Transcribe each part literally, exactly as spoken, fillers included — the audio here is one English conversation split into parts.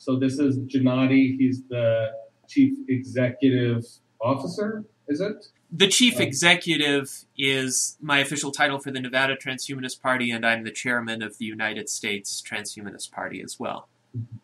So this is Gennady. He's the chief executive officer, is it? The chief um, executive is my official title for the Nevada Transhumanist Party, and I'm the chairman of the United States Transhumanist Party as well. Mm-hmm.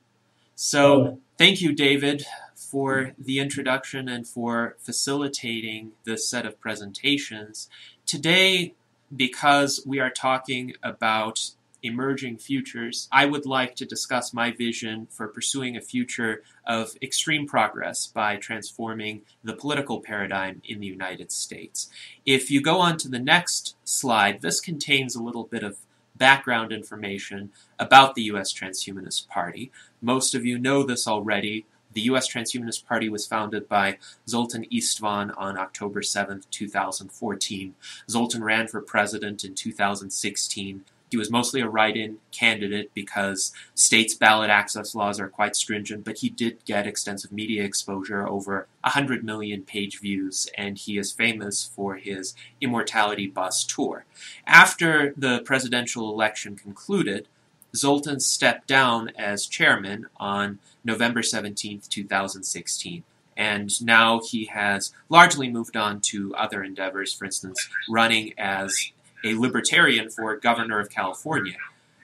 So thank you, David, for the introduction and for facilitating this set of presentations. Today, because we are talking about emerging futures, I would like to discuss my vision for pursuing a future of extreme progress by transforming the political paradigm in the United States. If you go on to the next slide, this contains a little bit of background information about the U S Transhumanist Party. Most of you know this already. The U S Transhumanist Party was founded by Zoltan Istvan on October seventh, two thousand fourteen. Zoltan ran for president in two thousand sixteen. He was mostly a write-in candidate because states' ballot access laws are quite stringent, but he did get extensive media exposure, over one hundred million page views, and he is famous for his Immortality Bus tour. After the presidential election concluded, Zoltan stepped down as chairman on November seventeenth, two thousand sixteen. And now he has largely moved on to other endeavors, for instance, running as a libertarian for governor of California.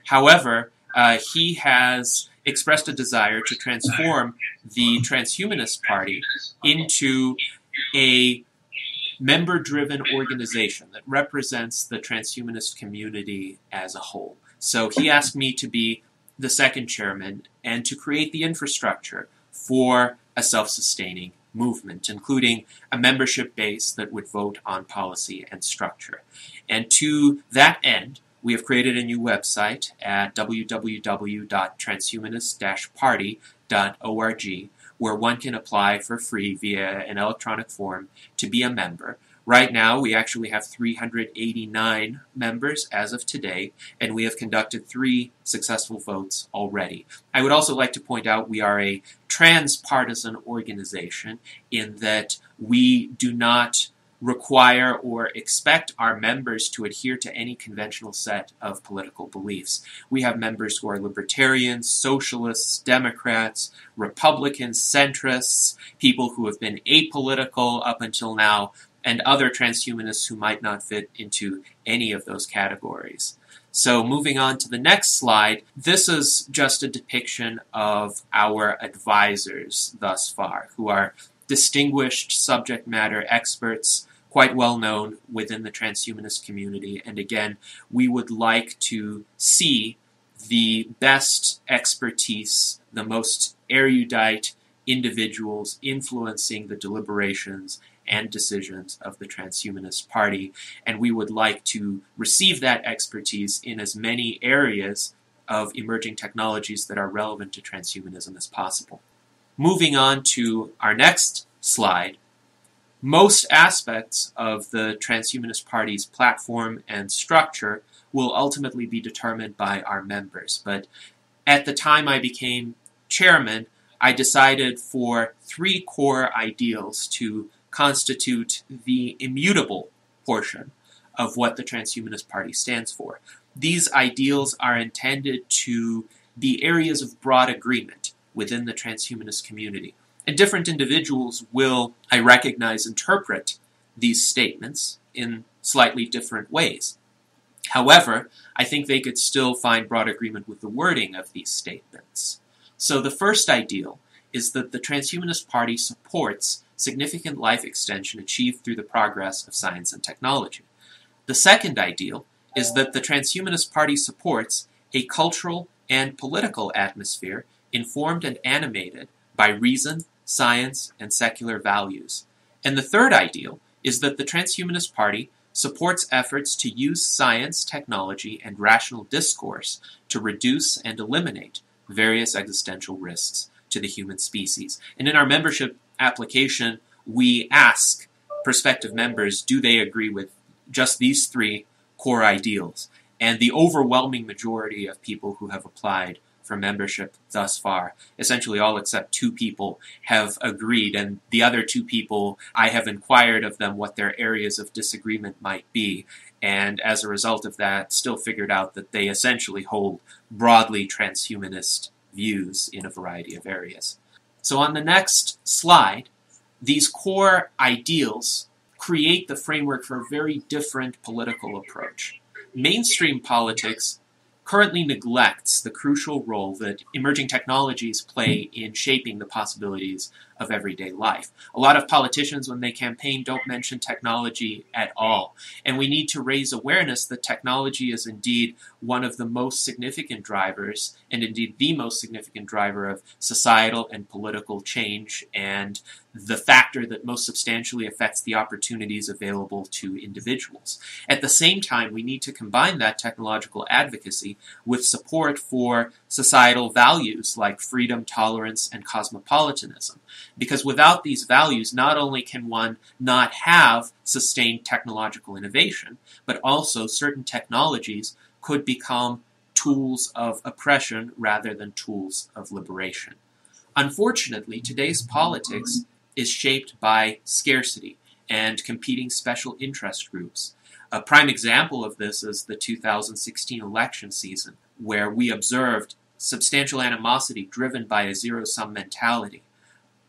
However, uh, he has expressed a desire to transform the Transhumanist Party into a member-driven organization that represents the transhumanist community as a whole. So he asked me to be the second chairman and to create the infrastructure for a self-sustaining movement, including a membership base that would vote on policy and structure. And to that end, we have created a new website at w w w dot transhumanist dash party dot org, where one can apply for free via an electronic form to be a member. Right now, we actually have three hundred eighty-nine members as of today, and we have conducted three successful votes already. I would also like to point out we are a transpartisan organization in that we do not require or expect our members to adhere to any conventional set of political beliefs. We have members who are libertarians, socialists, Democrats, Republicans, centrists, people who have been apolitical up until now, and other transhumanists who might not fit into any of those categories. So moving on to the next slide, this is just a depiction of our advisors thus far, who are distinguished subject matter experts, quite well known within the transhumanist community. And again, we would like to see the best expertise, the most erudite individuals influencing the deliberations and decisions of the Transhumanist Party, and we would like to receive that expertise in as many areas of emerging technologies that are relevant to transhumanism as possible. Moving on to our next slide, most aspects of the Transhumanist Party's platform and structure will ultimately be determined by our members, but at the time I became chairman, I decided for three core ideals to constitute the immutable portion of what the Transhumanist Party stands for. These ideals are intended to be areas of broad agreement within the transhumanist community. And different individuals will, I recognize, interpret these statements in slightly different ways. However, I think they could still find broad agreement with the wording of these statements. So the first ideal is that the Transhumanist Party supports significant life extension achieved through the progress of science and technology. The second ideal is that the Transhumanist Party supports a cultural and political atmosphere informed and animated by reason, science, and secular values. And the third ideal is that the Transhumanist Party supports efforts to use science, technology, and rational discourse to reduce and eliminate various existential risks to the human species. And in our membership application, we ask prospective members, do they agree with just these three core ideals? And the overwhelming majority of people who have applied for membership thus far, essentially all except two people, have agreed. And the other two people, I have inquired of them what their areas of disagreement might be. And as a result of that, still figured out that they essentially hold broadly transhumanist views in a variety of areas. So on the next slide, these core ideals create the framework for a very different political approach. Mainstream politics currently neglects the crucial role that emerging technologies play in shaping the possibilities of everyday life. A lot of politicians, when they campaign, don't mention technology at all. And we need to raise awareness that technology is indeed one of the most significant drivers, and indeed the most significant driver, of societal and political change, and the factor that most substantially affects the opportunities available to individuals. At the same time, we need to combine that technological advocacy with support for societal values like freedom, tolerance, and cosmopolitanism. Because without these values, not only can one not have sustained technological innovation, but also certain technologies could become tools of oppression rather than tools of liberation. Unfortunately, today's politics is shaped by scarcity and competing special interest groups. A prime example of this is the two thousand sixteen election season, where we observed substantial animosity driven by a zero-sum mentality.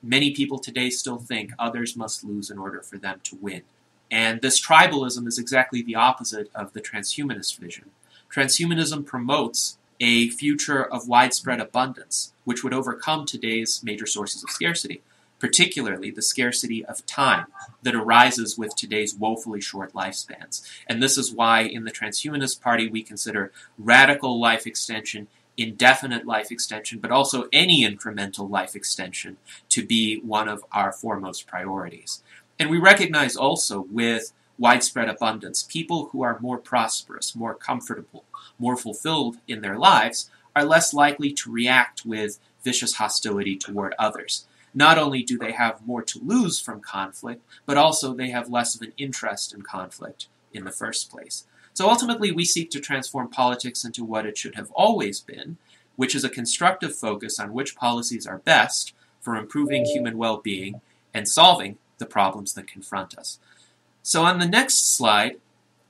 Many people today still think others must lose in order for them to win. And this tribalism is exactly the opposite of the transhumanist vision. Transhumanism promotes a future of widespread abundance, which would overcome today's major sources of scarcity, particularly the scarcity of time that arises with today's woefully short lifespans. And this is why in the Transhumanist Party we consider radical life extension, indefinite life extension, but also any incremental life extension to be one of our foremost priorities. And we recognize also with widespread abundance, people who are more prosperous, more comfortable, more fulfilled in their lives are less likely to react with vicious hostility toward others. Not only do they have more to lose from conflict, but also they have less of an interest in conflict in the first place. So ultimately, we seek to transform politics into what it should have always been, which is a constructive focus on which policies are best for improving human well-being and solving the problems that confront us. So on the next slide,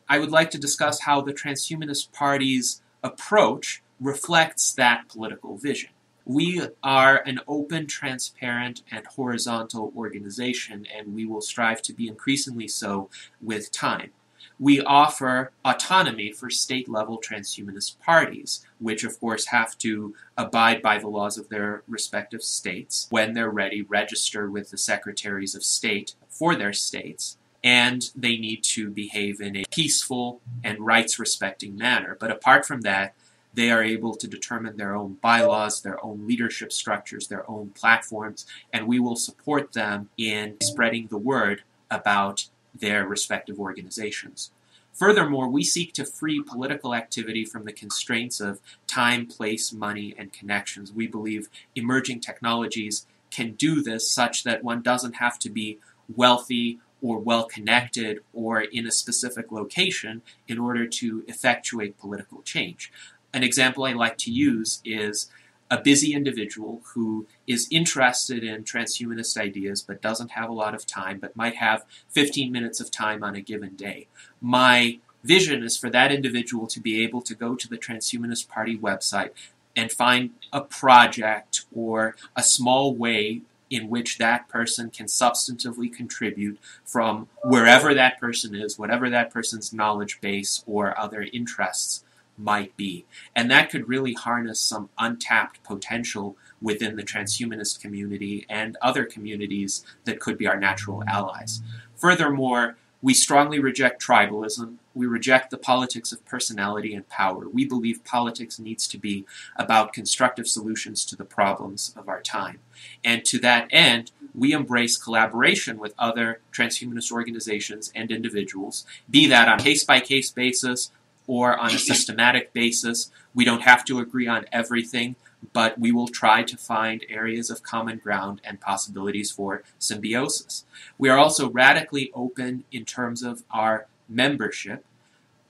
I would like to discuss how the Transhumanist Party's approach reflects that political vision. We are an open, transparent, and horizontal organization, and we will strive to be increasingly so with time. We offer autonomy for state-level transhumanist parties, which of course have to abide by the laws of their respective states. When they're ready, register with the secretaries of state for their states, and they need to behave in a peaceful and rights-respecting manner. But apart from that, they are able to determine their own bylaws, their own leadership structures, their own platforms, and we will support them in spreading the word about their respective organizations. Furthermore, we seek to free political activity from the constraints of time, place, money, and connections. We believe emerging technologies can do this such that one doesn't have to be wealthy or well-connected or in a specific location in order to effectuate political change. An example I like to use is a busy individual who is interested in transhumanist ideas but doesn't have a lot of time, but might have fifteen minutes of time on a given day. My vision is for that individual to be able to go to the Transhumanist Party website and find a project or a small way in which that person can substantively contribute from wherever that person is, whatever that person's knowledge base or other interests might be. And that could really harness some untapped potential within the transhumanist community and other communities that could be our natural allies. Furthermore, we strongly reject tribalism. We reject the politics of personality and power. We believe politics needs to be about constructive solutions to the problems of our time. And to that end, we embrace collaboration with other transhumanist organizations and individuals, be that on a case-by-case basis, or on a systematic basis. We don't have to agree on everything, but we will try to find areas of common ground and possibilities for symbiosis. We are also radically open in terms of our membership.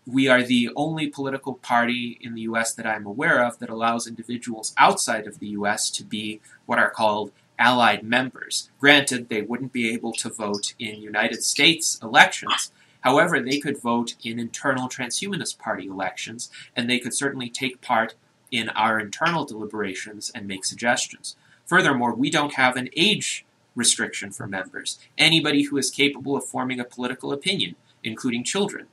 We are the only political party in the U S that I'm aware of that allows individuals outside of the U S to be what are called allied members. Granted, they wouldn't be able to vote in United States elections. However, they could vote in internal Transhumanist Party elections, and they could certainly take part in our internal deliberations and make suggestions. Furthermore, we don't have an age restriction for members. Anybody who is capable of forming a political opinion, including children,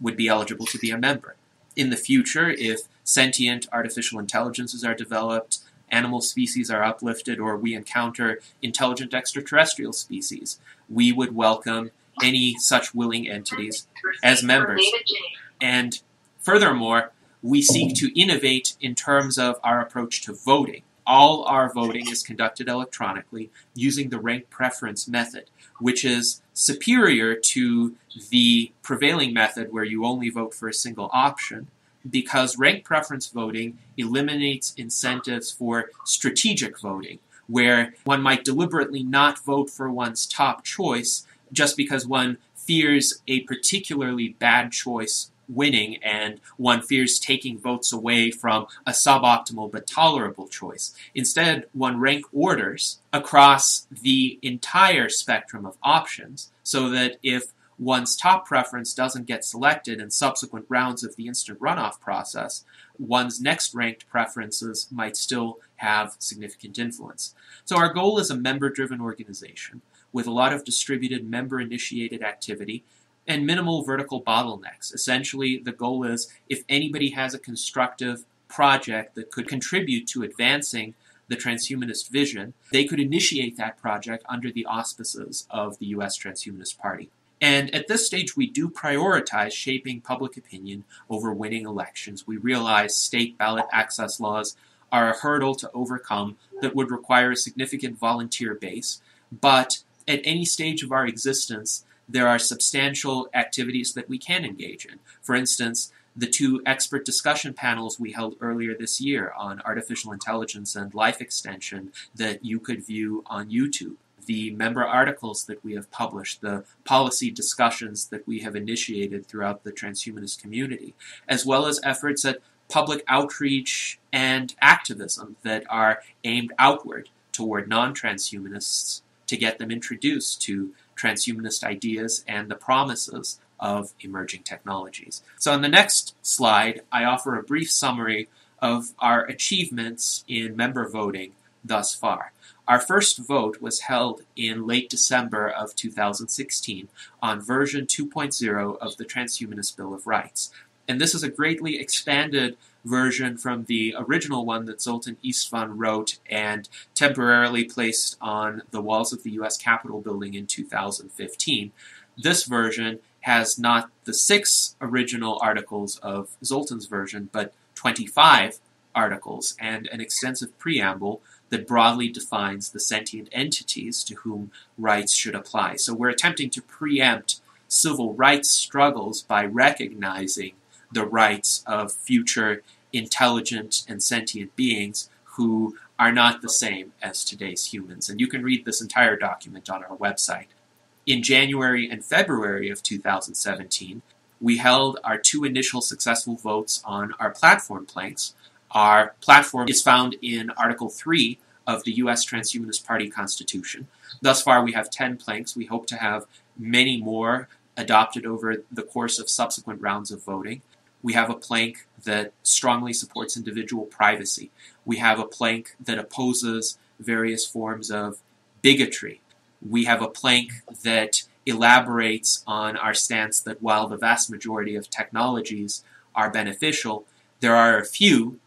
would be eligible to be a member. In the future, if sentient artificial intelligences are developed, animal species are uplifted, or we encounter intelligent extraterrestrial species, we would welcome any such willing entities as members. And furthermore, we seek to innovate in terms of our approach to voting. All our voting is conducted electronically using the rank preference method, which is superior to the prevailing method where you only vote for a single option, because rank preference voting eliminates incentives for strategic voting, where one might deliberately not vote for one's top choice just because one fears a particularly bad choice winning, and one fears taking votes away from a suboptimal but tolerable choice. Instead, one rank orders across the entire spectrum of options, so that if one's top preference doesn't get selected in subsequent rounds of the instant runoff process, one's next ranked preferences might still have significant influence. So our goal is a member-driven organization with a lot of distributed member-initiated activity and minimal vertical bottlenecks. Essentially, the goal is if anybody has a constructive project that could contribute to advancing the transhumanist vision, they could initiate that project under the auspices of the U S Transhumanist Party. And at this stage, we do prioritize shaping public opinion over winning elections. We realize state ballot access laws are a hurdle to overcome that would require a significant volunteer base. But at any stage of our existence, there are substantial activities that we can engage in. For instance, the two expert discussion panels we held earlier this year on artificial intelligence and life extension that you could view on YouTube, the member articles that we have published, the policy discussions that we have initiated throughout the transhumanist community, as well as efforts at public outreach and activism that are aimed outward toward non-transhumanists to get them introduced to transhumanist ideas and the promises of emerging technologies. So on the next slide, I offer a brief summary of our achievements in member voting thus far. Our first vote was held in late December of two thousand sixteen on version two point oh of the Transhumanist Bill of Rights. And this is a greatly expanded version from the original one that Zoltan Istvan wrote and temporarily placed on the walls of the U S Capitol building in two thousand fifteen. This version has not the six original articles of Zoltan's version, but twenty-five articles and an extensive preamble that broadly defines the sentient entities to whom rights should apply. So we're attempting to preempt civil rights struggles by recognizing the rights of future intelligent and sentient beings who are not the same as today's humans. And you can read this entire document on our website. In January and February of two thousand seventeen, we held our two initial successful votes on our platform planks. Our platform is found in Article three of the U S Transhumanist Party Constitution. Thus far, we have ten planks. We hope to have many more adopted over the course of subsequent rounds of voting. We have a plank that strongly supports individual privacy. We have a plank that opposes various forms of bigotry. We have a plank that elaborates on our stance that while the vast majority of technologies are beneficial, there are a few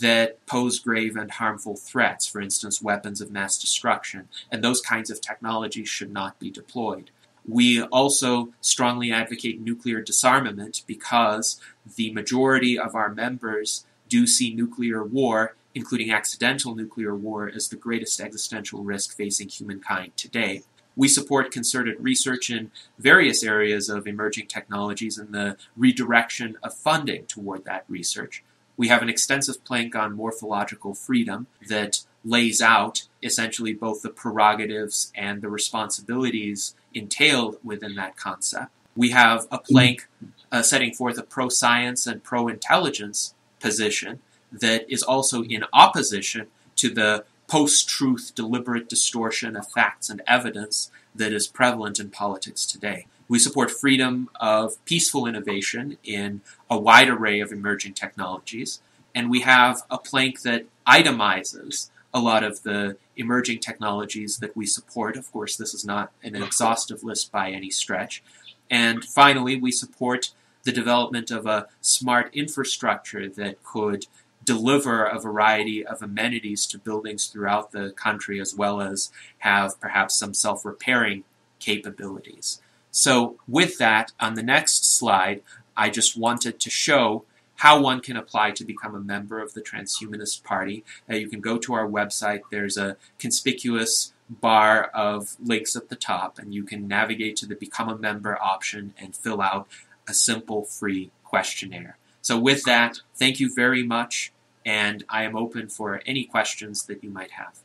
that pose grave and harmful threats, for instance, weapons of mass destruction, and those kinds of technologies should not be deployed. We also strongly advocate nuclear disarmament because the majority of our members do see nuclear war, including accidental nuclear war, as the greatest existential risk facing humankind today. We support concerted research in various areas of emerging technologies and the redirection of funding toward that research. We have an extensive plank on morphological freedom that lays out essentially both the prerogatives and the responsibilities entailed within that concept. We have a plank uh, setting forth a pro-science and pro-intelligence position that is also in opposition to the post-truth deliberate distortion of facts and evidence that is prevalent in politics today. We support freedom of peaceful innovation in a wide array of emerging technologies. and we have a plank that itemizes a lot of the emerging technologies that we support. Of course, this is not an exhaustive list by any stretch. And finally, we support the development of a smart infrastructure that could deliver a variety of amenities to buildings throughout the country, as well as have perhaps some self-repairing capabilities. So with that, on the next slide, I just wanted to show how one can apply to become a member of the Transhumanist Party. Uh, you can go to our website. There's a conspicuous bar of links at the top, and you can navigate to the Become a Member option and fill out a simple free questionnaire. So with that, thank you very much, and I am open for any questions that you might have.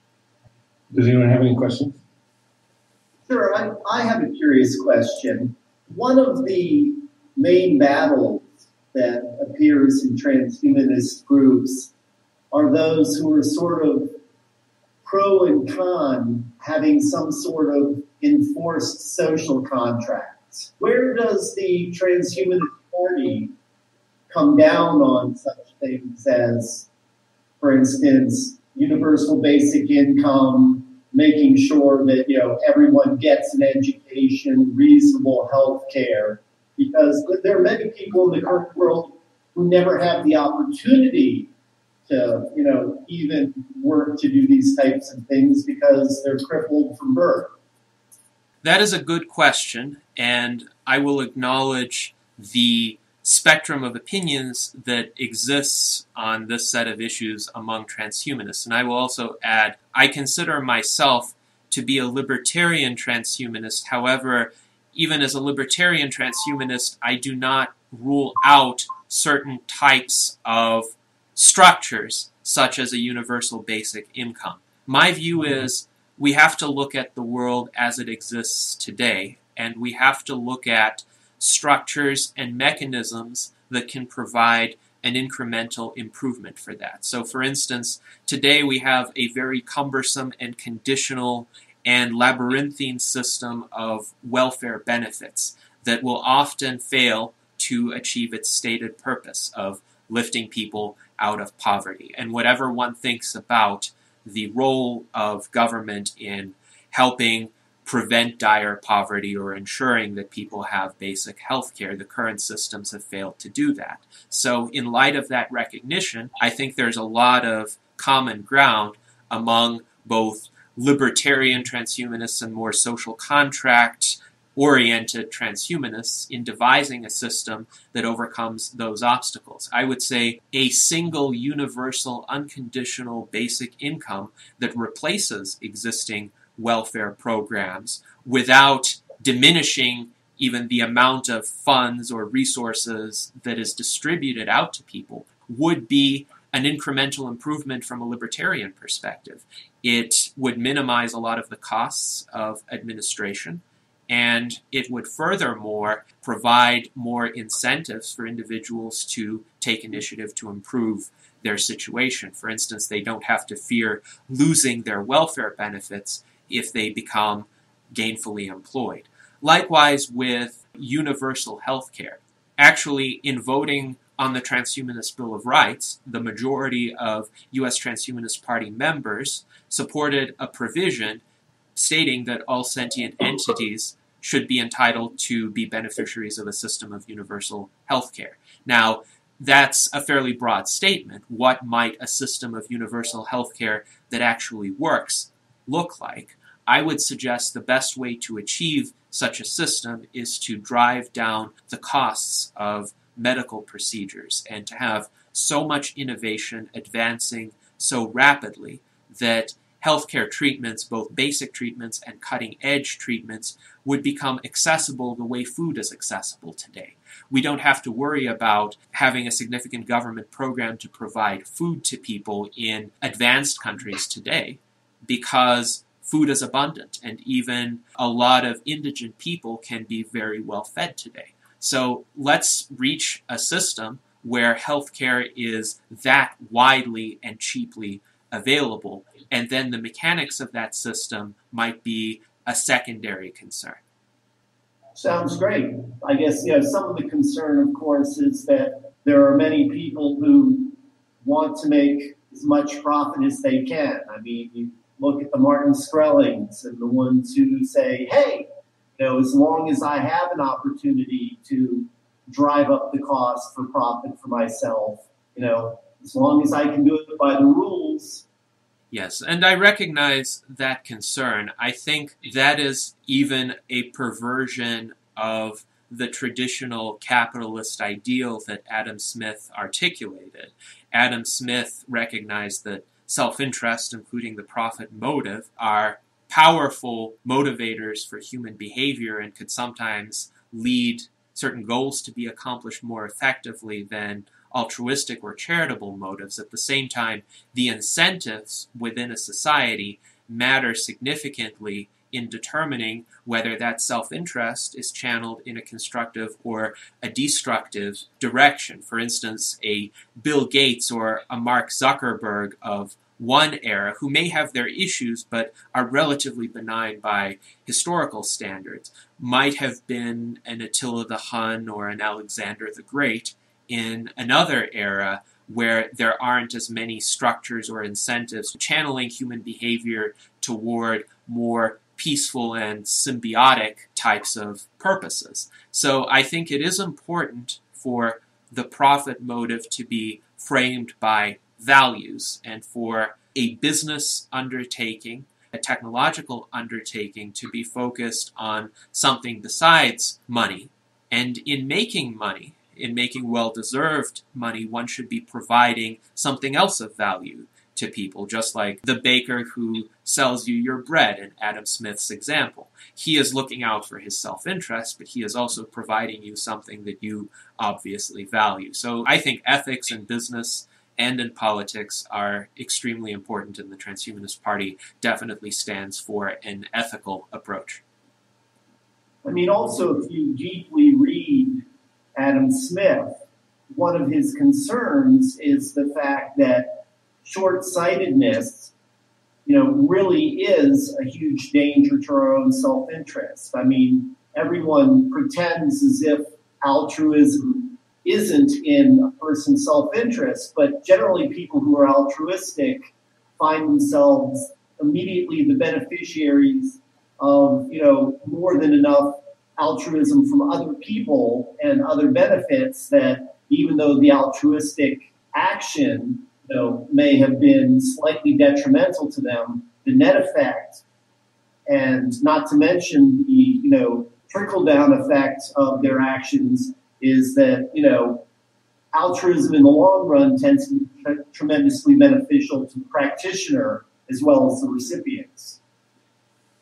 Does anyone have any questions? Sure, I, I have a curious question. One of the main battles that appears in transhumanist groups are those who are sort of pro and con having some sort of enforced social contract. Where does the Transhumanist Party come down on such things as, for instance, universal basic income, making sure that, you know, everyone gets an education, reasonable health care? Because there are many people in the current world who never have the opportunity to, you know, even work to do these types of things because they're crippled from birth. That is a good question, and I will acknowledge the spectrum of opinions that exists on this set of issues among transhumanists. And I will also add, I consider myself to be a libertarian transhumanist. However, even as a libertarian transhumanist, I do not rule out certain types of structures, such as a universal basic income. My view is we have to look at the world as it exists today, and we have to look at structures and mechanisms that can provide an incremental improvement for that. So, for instance, today we have a very cumbersome and conditional and labyrinthine system of welfare benefits that will often fail to achieve its stated purpose of lifting people out of poverty. And whatever one thinks about the role of government in helping prevent dire poverty or ensuring that people have basic health care, the current systems have failed to do that. So in light of that recognition, I think there's a lot of common ground among both libertarian transhumanists and more social contract-oriented transhumanists in devising a system that overcomes those obstacles. I would say a single, universal, unconditional basic income that replaces existing welfare programs without diminishing even the amount of funds or resources that is distributed out to people would be an incremental improvement from a libertarian perspective. It would minimize a lot of the costs of administration, and it would furthermore provide more incentives for individuals to take initiative to improve their situation. For instance, they don't have to fear losing their welfare benefits if they become gainfully employed. Likewise with universal health care. Actually, in voting on the Transhumanist Bill of Rights, the majority of U S Transhumanist Party members supported a provision stating that all sentient entities should be entitled to be beneficiaries of a system of universal health care. Now, that's a fairly broad statement. What might a system of universal health care that actually works look like? I would suggest the best way to achieve such a system is to drive down the costs of medical procedures and to have so much innovation advancing so rapidly that healthcare treatments, both basic treatments and cutting-edge treatments, would become accessible the way food is accessible today. We don't have to worry about having a significant government program to provide food to people in advanced countries today, because food is abundant, and even a lot of indigent people can be very well fed today. So let's reach a system where healthcare is that widely and cheaply available, and then the mechanics of that system might be a secondary concern. Sounds great. I guess, you know, some of the concern, of course, is that there are many people who want to make as much profit as they can. I mean, you look at the Martin Shkrelings and the ones who say, hey, you know, as long as I have an opportunity to drive up the cost for profit for myself, you know, as long as I can do it by the rules. Yes, and I recognize that concern. I think that is even a perversion of the traditional capitalist ideal that Adam Smith articulated. Adam Smith recognized that self-interest, including the profit motive, are powerful motivators for human behavior and could sometimes lead certain goals to be accomplished more effectively than altruistic or charitable motives. At the same time, the incentives within a society matter significantly in determining whether that self-interest is channeled in a constructive or a destructive direction. For instance, a Bill Gates or a Mark Zuckerberg of one era, who may have their issues but are relatively benign by historical standards, might have been an Attila the Hun or an Alexander the Great in another era where there aren't as many structures or incentives channeling human behavior toward more peaceful and symbiotic types of purposes. So I think it is important for the profit motive to be framed by values, and for a business undertaking, a technological undertaking, to be focused on something besides money. And in making money, in making well-deserved money, one should be providing something else of value to people, just like the baker who sells you your bread in Adam Smith's example. He is looking out for his self-interest, but he is also providing you something that you obviously value. So I think ethics and business and in politics are extremely important, and the Transhumanist Party definitely stands for an ethical approach. I mean, also, if you deeply read Adam Smith, one of his concerns is the fact that short-sightedness, you know, really is a huge danger to our own self-interest. I mean, everyone pretends as if altruism isn't in a person's self-interest, but generally people who are altruistic find themselves immediately the beneficiaries of, you know, more than enough altruism from other people and other benefits that, even though the altruistic action, you know, may have been slightly detrimental to them, the net effect, and not to mention the, you know, trickle-down effect of their actions, is that, you know, altruism in the long run tends to be tre- tremendously beneficial to the practitioner as well as the recipients.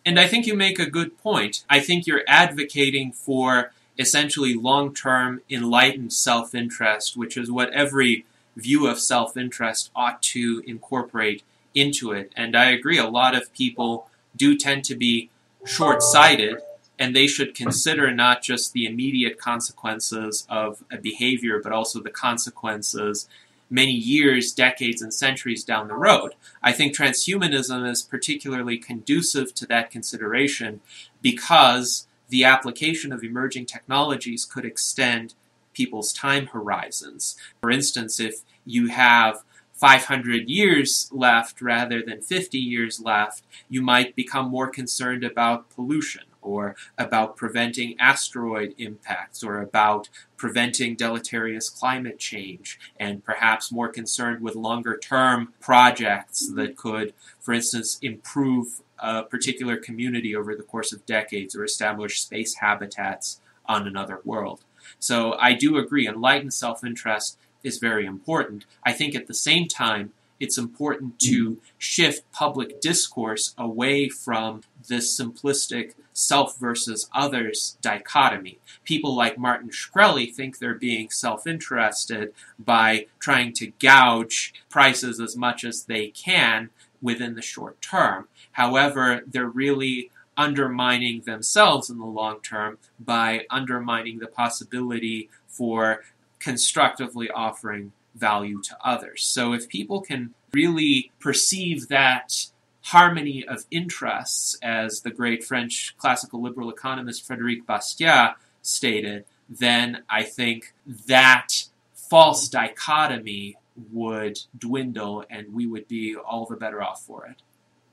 And I think you make a good point. I think you're advocating for essentially long-term enlightened self-interest, which is what every view of self-interest ought to incorporate into it. And I agree, a lot of people do tend to be short-sighted, and they should consider not just the immediate consequences of a behavior, but also the consequences many years, decades, and centuries down the road. I think transhumanism is particularly conducive to that consideration because the application of emerging technologies could extend people's time horizons. For instance, if you have five hundred years left rather than fifty years left, you might become more concerned about pollution, or about preventing asteroid impacts, or about preventing deleterious climate change, and perhaps more concerned with longer-term projects that could, for instance, improve a particular community over the course of decades, or establish space habitats on another world. So I do agree, enlightened self-interest is very important. I think at the same time, it's important to shift public discourse away from this simplistic self versus others dichotomy. People like Martin Shkreli think they're being self-interested by trying to gouge prices as much as they can within the short term. However, they're really undermining themselves in the long term by undermining the possibility for constructively offering value to others. So if people can really perceive that harmony of interests, as the great French classical liberal economist Frédéric Bastiat stated, then I think that false dichotomy would dwindle, and we would be all the better off for it.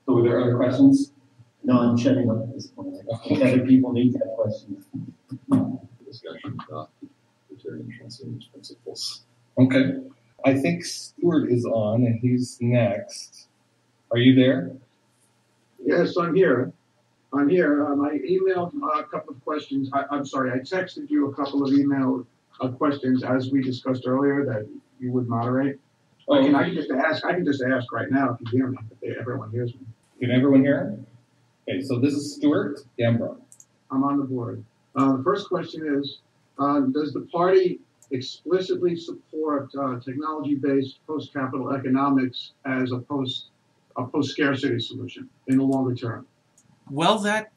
So were there other questions? No, I'm shutting up at this point. I think other people need to have questions. Discussion about libertarian transhumanist principles. Okay. I think Stuart is on, and he's next. Are you there? Yes, I'm here. I'm here. Um, I emailed uh, a couple of questions. I, I'm sorry, I texted you a couple of email uh, questions as we discussed earlier that you would moderate. Oh, I, can, I can just ask. I can just ask right now if you hear me. If everyone hears me. Can everyone hear? Okay. So this is Stuart Dambrot. I'm on the board. Uh, the first question is: um, does the party explicitly support uh, technology-based post-capital economics as a post a post-scarcity solution in the longer term? Well, that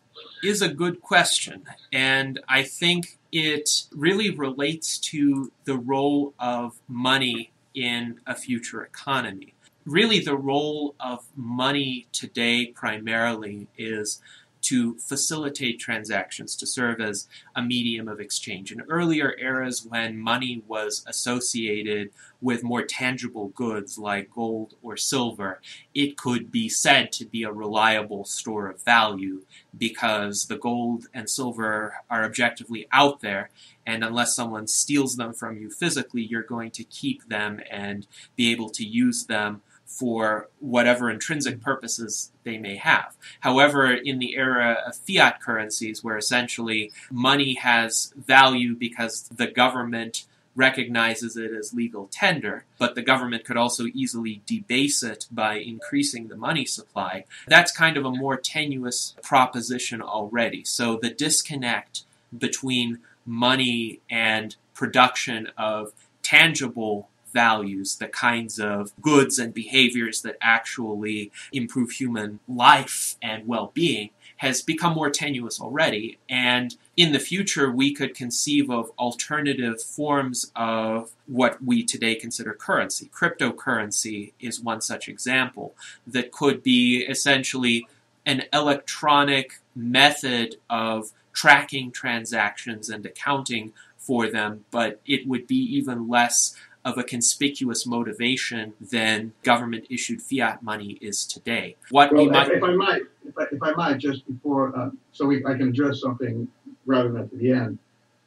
is a good question, and I think it really relates to the role of money in a future economy. Really, the role of money today primarily is to facilitate transactions, to serve as a medium of exchange. In earlier eras, when money was associated with more tangible goods like gold or silver, it could be said to be a reliable store of value because the gold and silver are objectively out there, and unless someone steals them from you physically, you're going to keep them and be able to use them for whatever intrinsic purposes they may have. However, in the era of fiat currencies, where essentially money has value because the government recognizes it as legal tender, but the government could also easily debase it by increasing the money supply, that's kind of a more tenuous proposition already. So the disconnect between money and production of tangible values, the kinds of goods and behaviors that actually improve human life and well-being, has become more tenuous already. And in the future, we could conceive of alternative forms of what we today consider currency. Cryptocurrency is one such example that could be essentially an electronic method of tracking transactions and accounting for them, but it would be even less of a conspicuous motivation than government-issued fiat money is today. What well, we might, if I might, if I, if I might, just before, uh, so we, I can address something rather than to the end.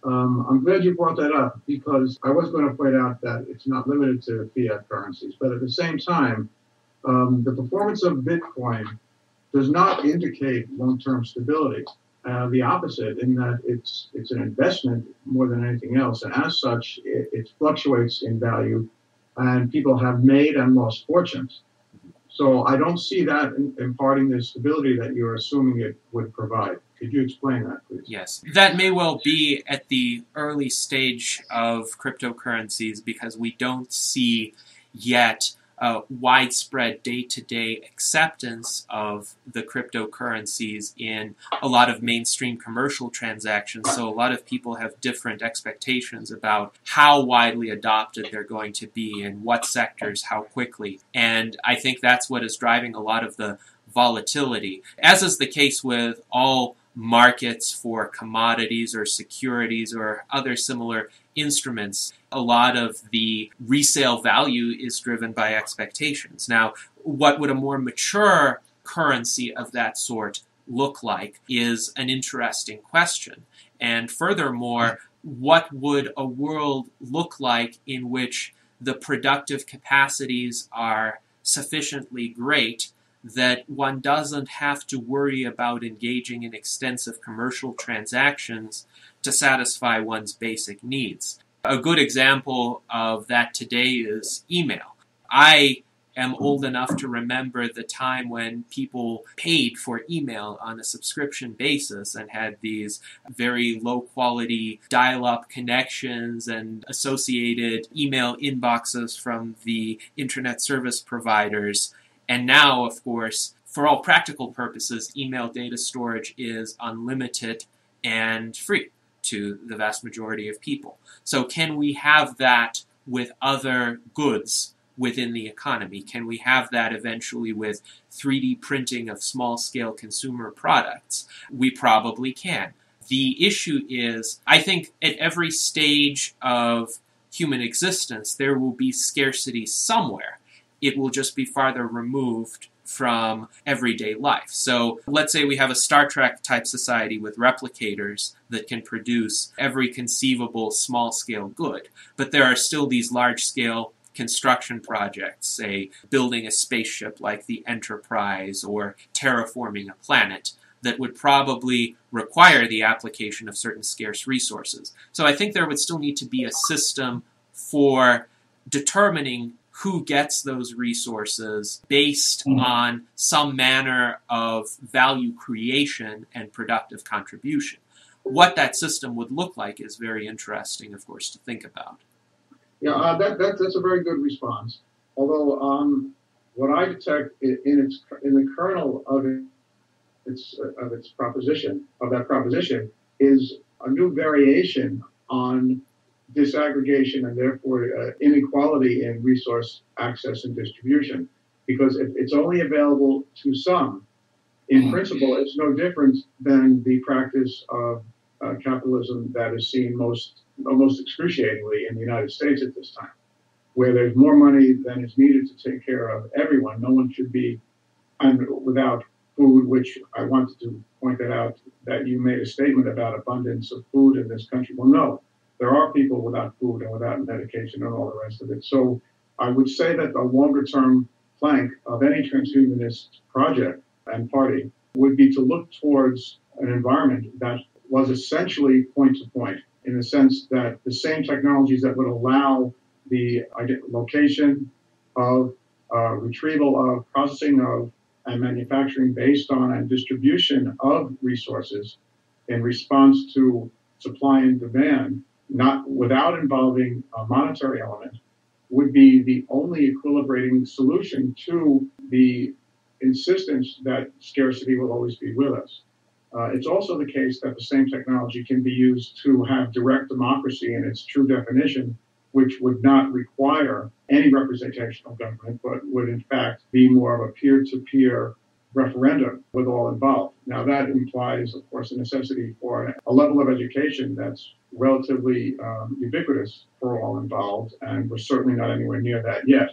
Um, I'm glad you brought that up because I was going to point out that it's not limited to fiat currencies, but at the same time, um, the performance of Bitcoin does not indicate long-term stability. Uh, the opposite, in that it's it's an investment more than anything else, and as such, it, it fluctuates in value, and people have made and lost fortunes. So I don't see that in, imparting the stability that you're assuming it would provide. Could you explain that, please? Yes. That may well be at the early stage of cryptocurrencies because we don't see yet Uh, widespread day-to-day acceptance of the cryptocurrencies in a lot of mainstream commercial transactions. So a lot of people have different expectations about how widely adopted they're going to be, in what sectors, how quickly. And I think that's what is driving a lot of the volatility. As is the case with all markets for commodities or securities or other similar instruments, a lot of the resale value is driven by expectations. Now, what would a more mature currency of that sort look like is an interesting question. And furthermore, what would a world look like in which the productive capacities are sufficiently great that one doesn't have to worry about engaging in extensive commercial transactions to satisfy one's basic needs? A good example of that today is email. I am old enough to remember the time when people paid for email on a subscription basis and had these very low-quality dial-up connections and associated email inboxes from the internet service providers. And now, of course, for all practical purposes, email data storage is unlimited and free to the vast majority of people. So can we have that with other goods within the economy? Can we have that eventually with three D printing of small-scale consumer products? We probably can. The issue is, I think at every stage of human existence, there will be scarcity somewhere. It will just be farther removed from everyday life. So let's say we have a Star Trek type society with replicators that can produce every conceivable small-scale good, but there are still these large-scale construction projects, say building a spaceship like the Enterprise or terraforming a planet, that would probably require the application of certain scarce resources. So I think there would still need to be a system for determining who gets those resources based on some manner of value creation and productive contribution. What that system would look like is very interesting, of course, to think about. Yeah, uh, that, that, that's a very good response. Although um, what I detect in, in, its, in the kernel of it, Its, uh, of its proposition, of that proposition, is a new variation on disaggregation and therefore uh, inequality in resource access and distribution. Because if it's only available to some, in principle, it's no different than the practice of uh, capitalism that is seen most, almost excruciatingly in the United States at this time, where there's more money than is needed to take care of everyone. No one should be un- without food, which I wanted to point that out, that you made a statement about abundance of food in this country. Well, no, there are people without food and without medication and all the rest of it. So I would say that the longer-term plank of any transhumanist project and party would be to look towards an environment that was essentially point-to-point, in the sense that the same technologies that would allow the location of, uh, retrieval of, processing of, and manufacturing based on and distribution of resources in response to supply and demand, not without involving a monetary element, would be the only equilibrating solution to the insistence that scarcity will always be with us. Uh, it's also the case that the same technology can be used to have direct democracy in its true definition, which would not require any representational government, but would in fact be more of a peer-to-peer referendum with all involved. Now that implies, of course, a necessity for a level of education that's relatively um, ubiquitous for all involved, and we're certainly not anywhere near that yet.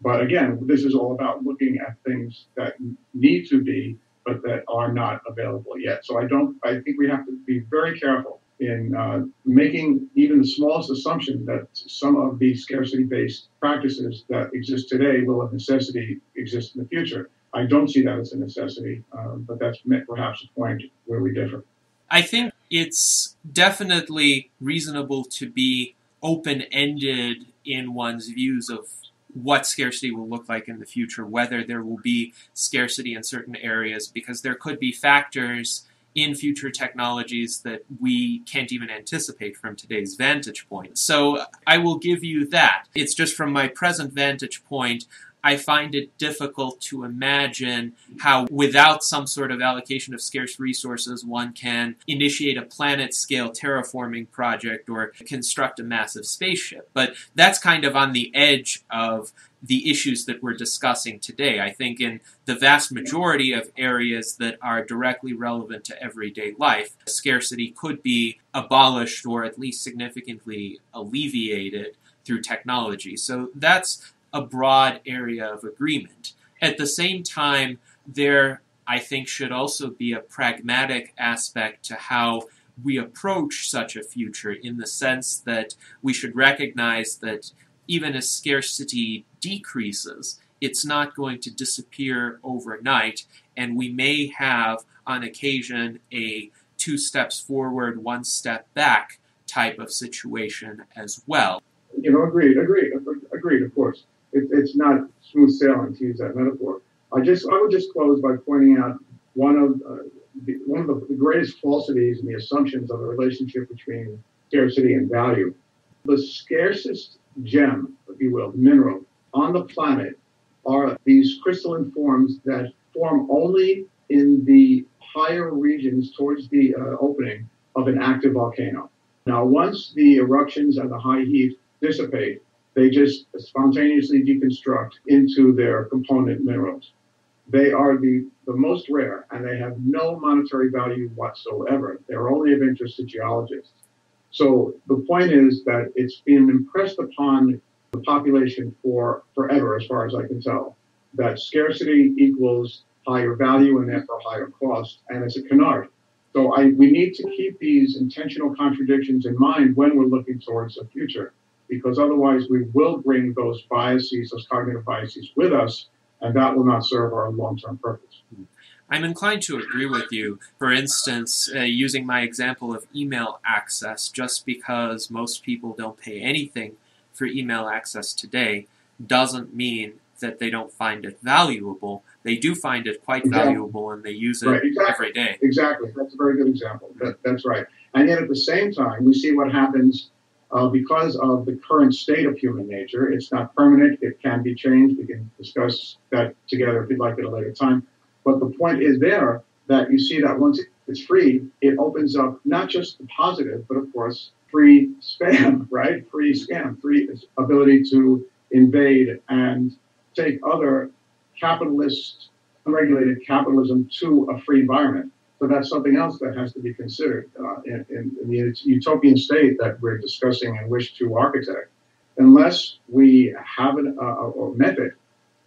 But again, this is all about looking at things that need to be, but that are not available yet. So I don't, I think we have to be very careful in uh, making even the smallest assumption that some of the scarcity-based practices that exist today will of necessity exist in the future. I don't see that as a necessity, um, but that's perhaps a point where we differ. I think it's definitely reasonable to be open-ended in one's views of what scarcity will look like in the future, whether there will be scarcity in certain areas, because there could be factors in future technologies that we can't even anticipate from today's vantage point. So I will give you that. It's just from my present vantage point, I find it difficult to imagine how without some sort of allocation of scarce resources, one can initiate a planet-scale terraforming project or construct a massive spaceship. But that's kind of on the edge of the issues that we're discussing today. I think in the vast majority of areas that are directly relevant to everyday life, scarcity could be abolished or at least significantly alleviated through technology. So that's a broad area of agreement. At the same time, there, I think, should also be a pragmatic aspect to how we approach such a future, in the sense that we should recognize that even as scarcity decreases, it's not going to disappear overnight, and we may have, on occasion, a two steps forward, one step back type of situation as well. You know, agreed, agreed, agreed, of course. It, it's not smooth sailing, to use that metaphor. I just, I would just close by pointing out one of uh, the, one of the greatest falsities and the assumptions of the relationship between scarcity and value. The scarcest gem, if you will, mineral on the planet are these crystalline forms that form only in the higher regions towards the uh, opening of an active volcano. Now, once the eruptions and the high heat dissipate, they just spontaneously deconstruct into their component minerals. They are the, the most rare, and they have no monetary value whatsoever. They're only of interest to geologists. So the point is that it's been impressed upon the population for forever, as far as I can tell, that scarcity equals higher value and therefore higher cost, and it's a canard. So I, we need to keep these intentional contradictions in mind when we're looking towards the future, because otherwise we will bring those biases, those cognitive biases with us, and that will not serve our long-term purpose. I'm inclined to agree with you. For instance, uh, using my example of email access, just because most people don't pay anything for email access today doesn't mean that they don't find it valuable. They do find it quite exactly. valuable, and they use it right, exactly. every day. Exactly. That's a very good example. That, that's right. And yet at the same time, we see what happens uh, because of the current state of human nature. It's not permanent. It can be changed. We can discuss that together if you'd like at a later time. But the point is there that you see that once it's free, it opens up not just the positive, but of course, free spam, right? Free scam, free ability to invade and take other capitalist, unregulated capitalism to a free environment. So that's something else that has to be considered uh, in, in, in the utopian state that we're discussing and wish to architect. Unless we have an, uh, a method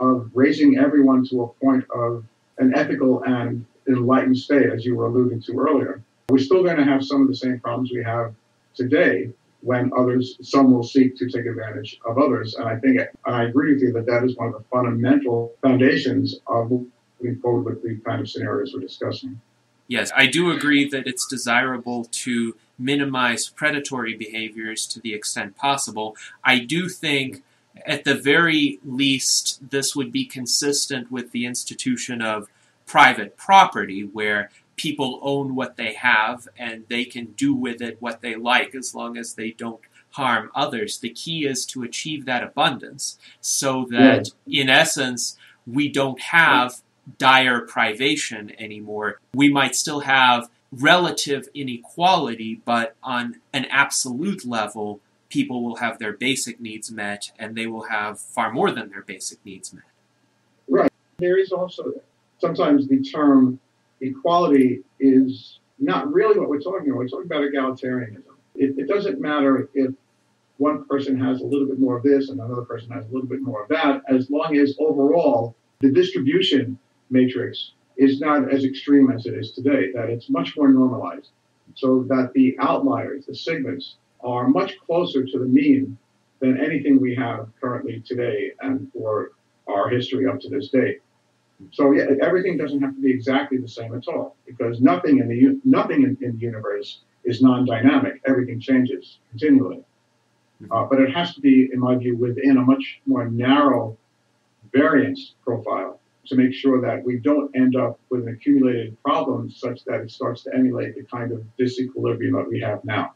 of raising everyone to a point of an ethical and enlightened state, as you were alluding to earlier, we're still going to have some of the same problems we have today when others, some will seek to take advantage of others. And I think, and I agree with you that that is one of the fundamental foundations of moving forward with the kind of scenarios we're discussing. Yes, I do agree that it's desirable to minimize predatory behaviors to the extent possible. I do think at the very least, this would be consistent with the institution of private property, where people own what they have and they can do with it what they like as long as they don't harm others. The key is to achieve that abundance so that, yeah. in essence, we don't have dire privation anymore. We might still have relative inequality, but on an absolute level, people will have their basic needs met, and they will have far more than their basic needs met. Right. There is also, sometimes the term equality is not really what we're talking about. We're talking about egalitarianism. It, it doesn't matter if one person has a little bit more of this and another person has a little bit more of that, as long as overall the distribution matrix is not as extreme as it is today, that it's much more normalized, so that the outliers, the sigmas, are much closer to the mean than anything we have currently today and for our history up to this date. So yeah, everything doesn't have to be exactly the same at all, because nothing in the nothing in, in the universe is non-dynamic. Everything changes continually. Uh, but it has to be, in my view, within a much more narrow variance profile to make sure that we don't end up with an accumulated problem such that it starts to emulate the kind of disequilibrium that we have now.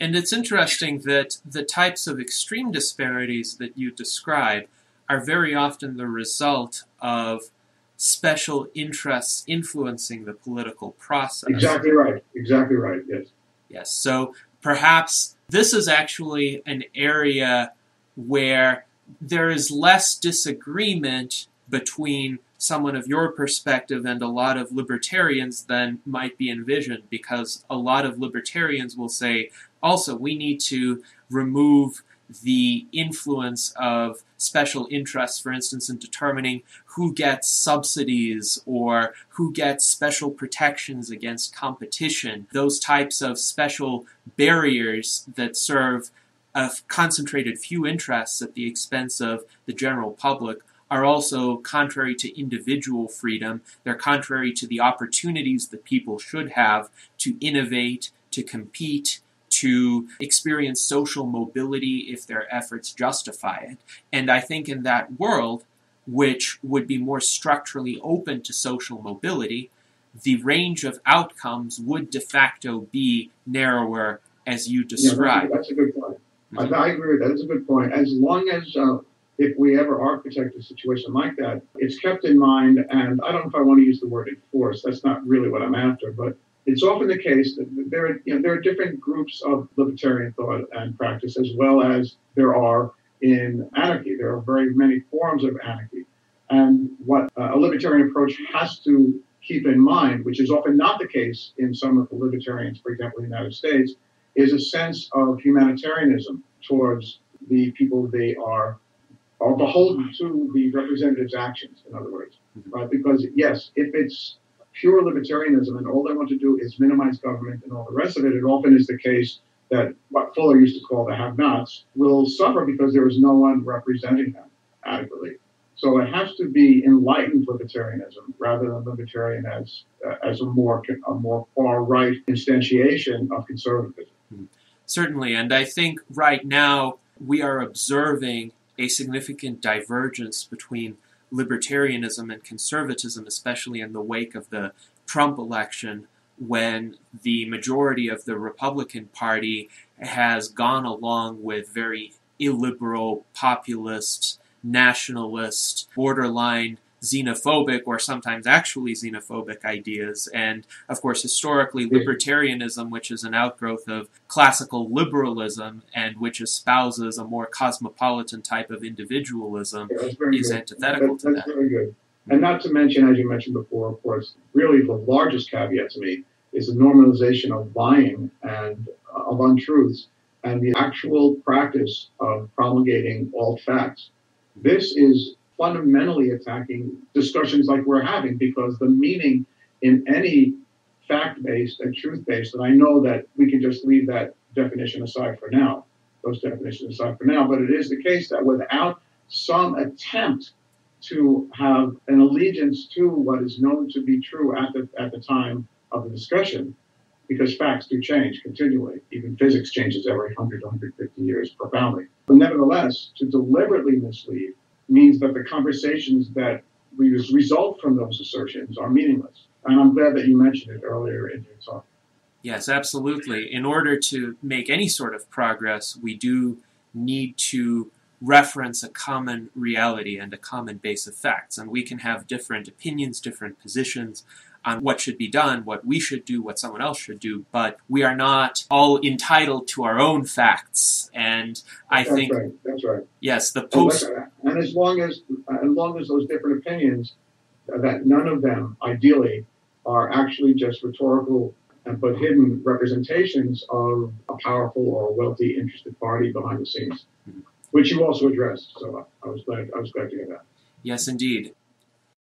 And it's interesting that the types of extreme disparities that you describe are very often the result of special interests influencing the political process. Exactly right. Exactly right. Yes. Yes. So perhaps this is actually an area where there is less disagreement between someone of your perspective and a lot of libertarians than might be envisioned, because a lot of libertarians will say, also, we need to remove the influence of special interests, for instance, in determining who gets subsidies or who gets special protections against competition. Those types of special barriers that serve a concentrated few interests at the expense of the general public are also contrary to individual freedom. They're contrary to the opportunities that people should have to innovate, to compete, to experience social mobility if their efforts justify it. And I think in that world, which would be more structurally open to social mobility, the range of outcomes would de facto be narrower, as you describe. Yeah, that's a good point. Mm-hmm. I, I agree with that. That's a good point. As long as uh, if we ever architect a situation like that, it's kept in mind, and I don't know if I want to use the word enforced. That's not really what I'm after, but it's often the case that there are, you know, there are different groups of libertarian thought and practice, as well as there are in anarchy. There are very many forms of anarchy. And what a libertarian approach has to keep in mind, which is often not the case in some of the libertarians, for example, in the United States, is a sense of humanitarianism towards the people they are, are beholden to the representatives' actions, in other words. Right? Because, yes, if it's pure libertarianism and all they want to do is minimize government and all the rest of it, it often is the case that what Fuller used to call the have-nots will suffer because there is no one representing them adequately. So it has to be enlightened libertarianism rather than libertarian as uh, as a more a more far-right instantiation of conservatism. Certainly, and I think right now we are observing a significant divergence between libertarianism and conservatism, especially in the wake of the Trump election, when the majority of the Republican Party has gone along with very illiberal, populist, nationalist, borderline xenophobic, or sometimes actually xenophobic ideas. And, of course, historically, libertarianism, which is an outgrowth of classical liberalism and which espouses a more cosmopolitan type of individualism, is antithetical to that. That's very good. And not to mention, as you mentioned before, of course, really the largest caveat to me is the normalization of lying and uh, of untruths and the actual practice of promulgating all facts. This is fundamentally attacking discussions like we're having, because the meaning in any fact-based and truth-based, and I know that we can just leave that definition aside for now, those definitions aside for now, but it is the case that without some attempt to have an allegiance to what is known to be true at the at the time of the discussion, because facts do change continually. Even physics changes every one hundred, one hundred fifty years profoundly. But nevertheless, to deliberately mislead means that the conversations that we result from those assertions are meaningless. And I'm glad that you mentioned it earlier in your talk. Yes, absolutely. In order to make any sort of progress, we do need to reference a common reality and a common base of facts. And we can have different opinions, different positions on what should be done, what we should do, what someone else should do, but we are not all entitled to our own facts. And I that's think... Right. That's right. Yes, the post... And as long as, as long as those different opinions, that none of them, ideally, are actually just rhetorical but hidden representations of a powerful or wealthy interested party behind the scenes. Mm-hmm. Which you also addressed, so I was glad, I was glad to hear that. Yes, indeed.